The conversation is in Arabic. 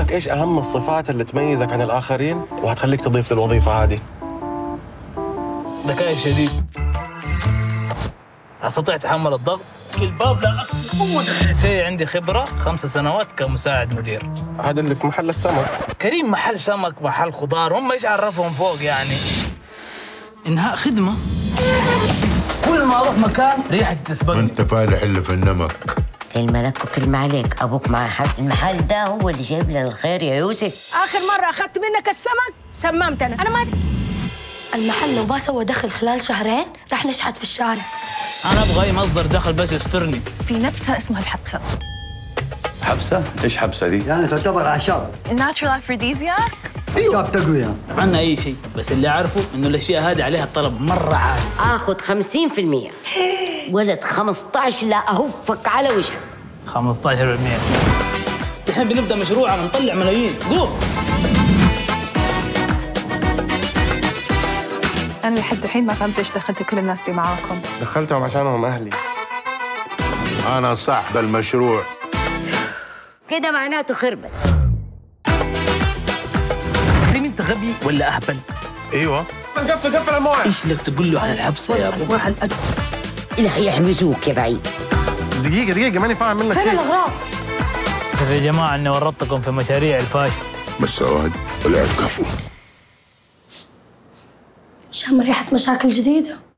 لك ايش اهم الصفات اللي تميزك عن الاخرين وهتخليك تضيف للوظيفه هذه. ذكائي الشديد، استطيع تحمل الضغط، الباب لا اقصد قوه. عندي خبره 5 سنوات كمساعد مدير. هذا اللي في محل السمك. كريم محل سمك، محل خضار، هم ايش عرفهم فوق يعني؟ انهاء خدمه. كل ما اروح مكان ريحه تسبقني. انت فالح اللي في النمك. كلمة لك وكلمة عليك، أبوك مع حد. المحل ده هو اللي جايب لنا الخير يا يوسف. آخر مرة أخذت منك السمك سممت أنا ما المحل لو ما سوى دخل خلال 2 شهرين راح نشحت في الشارع. أنا أبغى أي مصدر دخل بس يسترني. في نبتة اسمها الحبسة. حبسة؟ إيش حبسة دي؟ يعني تعتبر أعشاب. الناتشرال أفروديزياك؟ أعشاب تقوية. عنا أي شيء، بس اللي أعرفه إنه الأشياء هذه عليها الطلب مرة عالي. آخذ 50%. ولد 15 لا أهفك على وجهك. 15%. الحين بنبدأ مشروعنا نطلع ملايين، قوم. أنا لحد الحين ما فهمت إيش دخلت كل الناس دي معاكم. دخلتهم عشانهم أهلي. أنا صاحب المشروع. كده معناته خربت. كريم أنت غبي ولا أهبل؟ أيوه. قفل الموعد. إيش لك تقول له عن الحبسة يا أبو؟ لا يحبسوك يا بعيد. دقيقة ماني فاهم منك شيء. فين الأغراض؟ يا جماعة إني ورطتكم في مشاريع الفاشلة. بس سواد والعيب كفو. شم ريحة مشاكل جديدة.